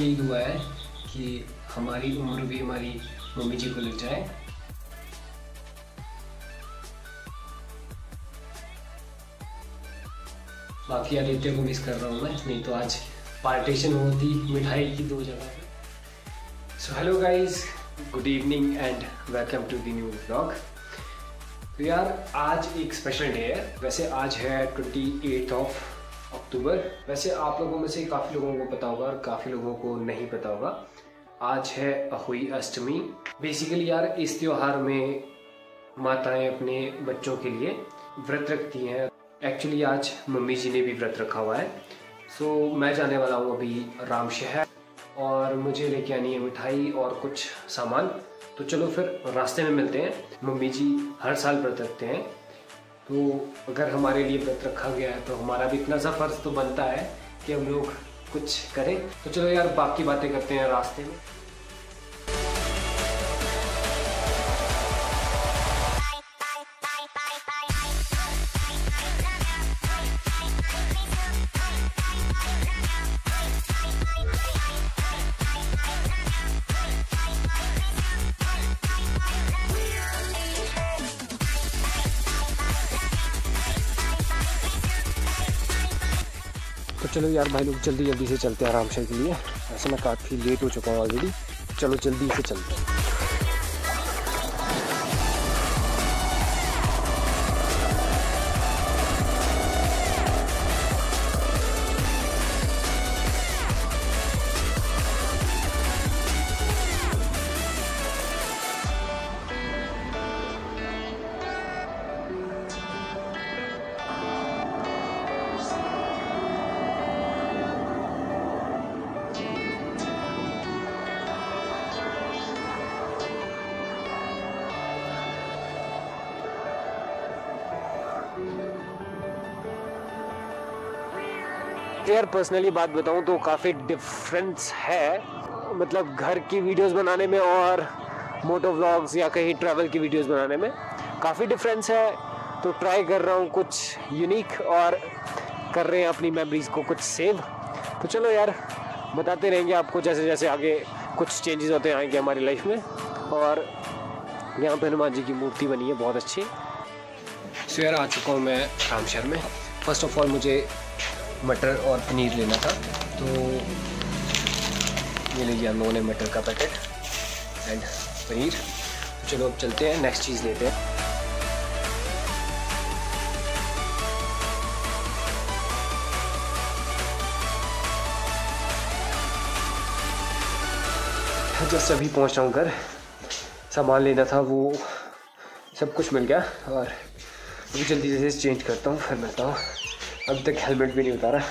यही दुआ है कि हमारी उम्र भी हमारी मम्मी जी को लग जाए। बाकी आदित्य को मिस कर रहा हूँ मैं, नहीं तो आज पार्टीशन होती मिठाई की दो जगह पे। So hello guys, good evening and welcome to the new vlog. तो यार आज एक स्पेशल डे है, वैसे आज है 28 अक्टूबर। वैसे आप लोगों में से काफ़ी लोगों को पता होगा और काफ़ी लोगों को नहीं पता होगा, आज है अहोई अष्टमी। बेसिकली यार इस त्यौहार में माताएं अपने बच्चों के लिए व्रत रखती हैं। एक्चुअली आज मम्मी जी ने भी व्रत रखा हुआ है। सो मैं जाने वाला हूँ अभी राम शहर और मुझे लेके आनी है मिठाई और कुछ सामान। तो चलो फिर रास्ते में मिलते हैं। मम्मी जी हर साल व्रत रखते हैं, तो अगर हमारे लिए व्रत रखा गया है तो हमारा भी इतना सा फर्ज तो बनता है कि हम लोग कुछ करें। तो चलो यार बाकी बातें करते हैं रास्ते में। तो चलो यार भाई लोग जल्दी जल्दी से चलते हैं आरामशहर के लिए। ऐसे मैं काफ़ी लेट हो चुका हूँ ऑलरेडी, चलो जल्दी से चलते हैं। यार पर्सनली बात बताऊं तो काफ़ी डिफरेंस है, मतलब घर की वीडियोस बनाने में और मोटो व्लॉग्स या कहीं ट्रैवल की वीडियोस बनाने में काफ़ी डिफरेंस है। तो ट्राई कर रहा हूं कुछ यूनिक और कर रहे हैं अपनी मेमोरीज़ को कुछ सेव। तो चलो यार बताते रहेंगे आपको जैसे जैसे आगे कुछ चेंजेस होते आएंगे हमारी लाइफ में। और यहाँ पर हनुमान जी की मूर्ति बनी है बहुत अच्छी। सो यार आ चुका हूँ मैं रामशहर में। फर्स्ट ऑफ ऑल मुझे मटर और पनीर लेना था, तो ये ले लिया हम लोगों ने मटर का पैकेट एंड पनीर। तो चलो अब चलते हैं नेक्स्ट चीज़ लेते हैं। जस्ट अभी पहुँच रहा हूँ घर, सामान लेना था वो सब कुछ मिल गया। और जल्दी से चेंज करता हूँ, फिर मिलता हूँ। अब तक हेलमेट भी नहीं उतारा।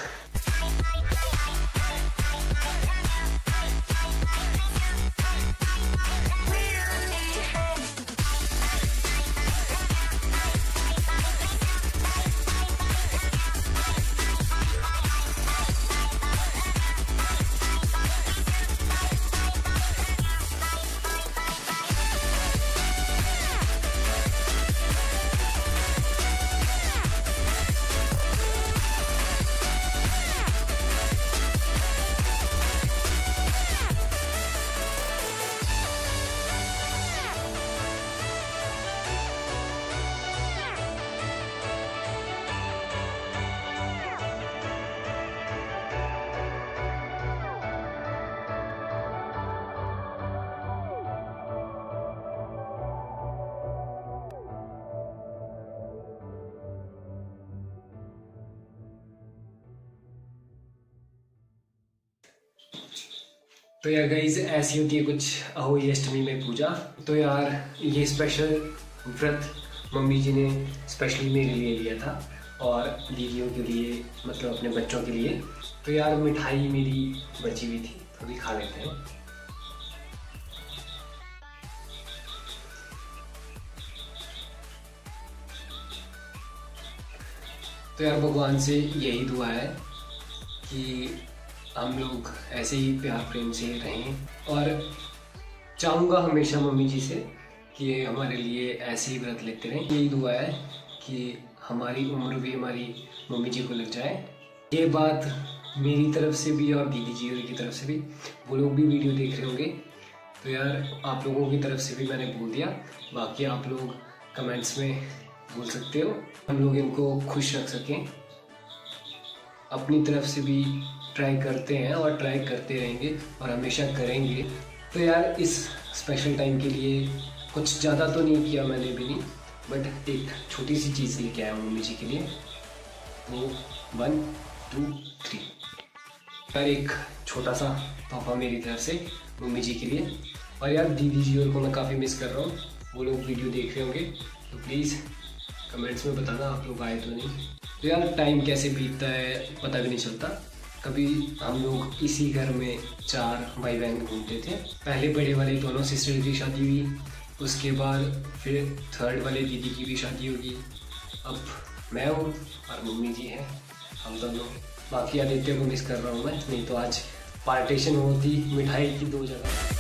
तो यार गाइस ऐसी होती है कुछ अहोई अष्टमी में पूजा। तो यार ये स्पेशल व्रत मम्मी जी ने स्पेशली मेरे लिए लिया था और दीदियों के लिए, मतलब अपने बच्चों के लिए। तो यार मिठाई मेरी बची हुई थी, थोड़ी खा लेते हैं। तो यार भगवान से यही दुआ है कि हम लोग ऐसे ही प्यार प्रेम से रहें। और चाहूँगा हमेशा मम्मी जी से कि हमारे लिए ऐसे ही व्रत लेते रहें। यही दुआ है कि हमारी उम्र भी हमारी मम्मी जी को लग जाए। ये बात मेरी तरफ से भी और दीदी जी की तरफ से भी, वो लोग भी वीडियो देख रहे होंगे, तो यार आप लोगों की तरफ से भी मैंने बोल दिया। बाकी आप लोग कमेंट्स में बोल सकते हो, हम लोग इनको खुश रख सकें। अपनी तरफ से भी ट्राई करते हैं और ट्राई करते रहेंगे और हमेशा करेंगे। तो यार इस स्पेशल टाइम के लिए कुछ ज़्यादा तो नहीं किया मैंने भी नहीं, बट एक छोटी सी चीज़ लेके आया हूँ मम्मी जी के लिए। तो 1 2 3 यार एक छोटा सा तोहफा मेरी तरफ से मम्मी जी के लिए। और यार दीदी जी और को मैं काफ़ी मिस कर रहा हूँ, वो लोग वीडियो देख रहे होंगे, तो प्लीज़ कमेंट्स में बताना आप लोग आए तो नहीं। तो यार टाइम कैसे बीतता है पता भी नहीं चलता। कभी हम लोग इसी घर में 4 भाई बहन घूमते थे। पहले बड़े वाले दोनों सिस्टर की शादी हुई, उसके बाद फिर थर्ड वाले दीदी की भी शादी होगी। अब मैं हूँ और मम्मी जी हैं, हम दोनों। बाकी आदित्य को मिस कर रहा हूँ मैं, नहीं तो आज पार्टीशन होती मिठाई की 2 जगह।